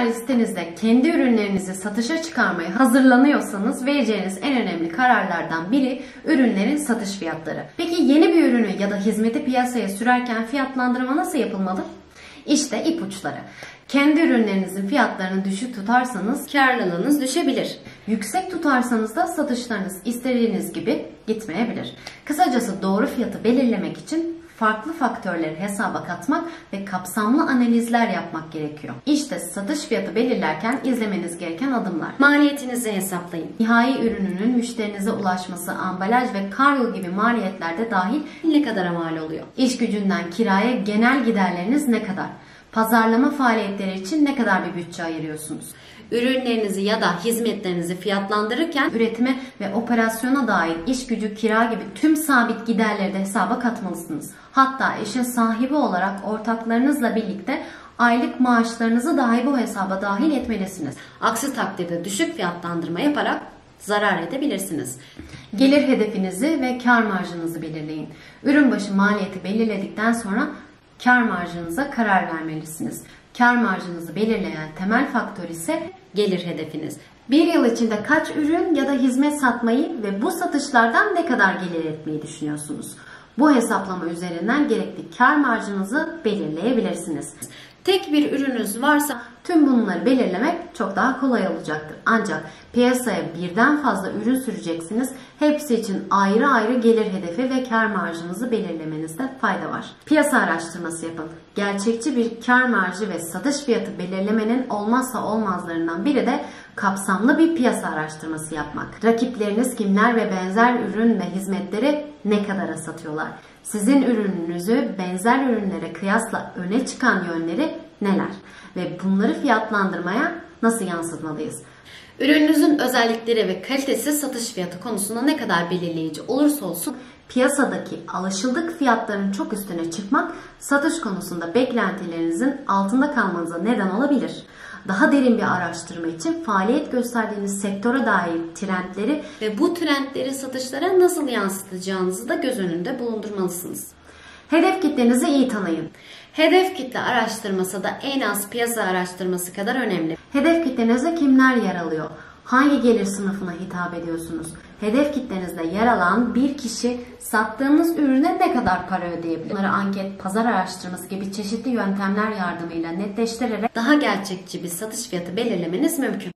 eğer sitenizde kendi ürünlerinizi satışa çıkarmaya hazırlanıyorsanız vereceğiniz en önemli kararlardan biri ürünlerin satış fiyatları. Peki yeni bir ürünü ya da hizmeti piyasaya sürerken fiyatlandırma nasıl yapılmalı? İşte ipuçları. Kendi ürünlerinizin fiyatlarını düşük tutarsanız karlılığınız düşebilir. Yüksek tutarsanız da satışlarınız istediğiniz gibi gitmeyebilir. Kısacası doğru fiyatı belirlemek için farklı faktörleri hesaba katmak ve kapsamlı analizler yapmak gerekiyor. İşte satış fiyatı belirlerken izlemeniz gereken adımlar. Maliyetinizi hesaplayın. Nihai ürününün müşterinize ulaşması, ambalaj ve kargo gibi maliyetler de dahil ne kadara mal oluyor? İş gücünden kiraya genel giderleriniz ne kadar? Pazarlama faaliyetleri için ne kadar bir bütçe ayırıyorsunuz? Ürünlerinizi ya da hizmetlerinizi fiyatlandırırken üretime ve operasyona dair iş gücü, kira gibi tüm sabit giderleri de hesaba katmalısınız. Hatta işin sahibi olarak ortaklarınızla birlikte aylık maaşlarınızı dahi bu hesaba dahil etmelisiniz. Aksi takdirde düşük fiyatlandırma yaparak zarar edebilirsiniz. Gelir hedefinizi ve kar marjınızı belirleyin. Ürün başı maliyeti belirledikten sonra kar marjınıza karar vermelisiniz. Kar marjınızı belirleyen temel faktör ise gelir hedefiniz. Bir yıl içinde kaç ürün ya da hizmet satmayı ve bu satışlardan ne kadar gelir etmeyi düşünüyorsunuz? Bu hesaplama üzerinden gerekli kar marjınızı belirleyebilirsiniz. Tek bir ürününüz varsa tüm bunları belirlemek çok daha kolay olacaktır. Ancak piyasaya birden fazla ürün süreceksiniz. Hepsi için ayrı ayrı gelir hedefi ve kar marjınızı belirlemenizde fayda var. Piyasa araştırması yapın. Gerçekçi bir kar marjı ve satış fiyatı belirlemenin olmazsa olmazlarından biri de kapsamlı bir piyasa araştırması yapmak. Rakipleriniz kimler ve benzer ürün ve hizmetleri ne kadara satıyorlar? Sizin ürününüzü benzer ürünlere kıyasla öne çıkan yönleri neler? Ve bunları fiyatlandırmaya nasıl yansıtmalıyız? Ürününüzün özellikleri ve kalitesi satış fiyatı konusunda ne kadar belirleyici olursa olsun piyasadaki alışıldık fiyatların çok üstüne çıkmak satış konusunda beklentilerinizin altında kalmanıza neden olabilir. Daha derin bir araştırma için faaliyet gösterdiğiniz sektöre dair trendleri ve bu trendleri satışlara nasıl yansıtacağınızı da göz önünde bulundurmalısınız. Hedef kitlenizi iyi tanıyın. Hedef kitle araştırması da en az piyasa araştırması kadar önemli. Hedef kitlenizde kimler yer alıyor? Hangi gelir sınıfına hitap ediyorsunuz? Hedef kitlenizde yer alan bir kişi sattığınız ürüne ne kadar para ödeyebilir? Bunları anket, pazar araştırması gibi çeşitli yöntemler yardımıyla netleştirerek daha gerçekçi bir satış fiyatı belirlemeniz mümkün.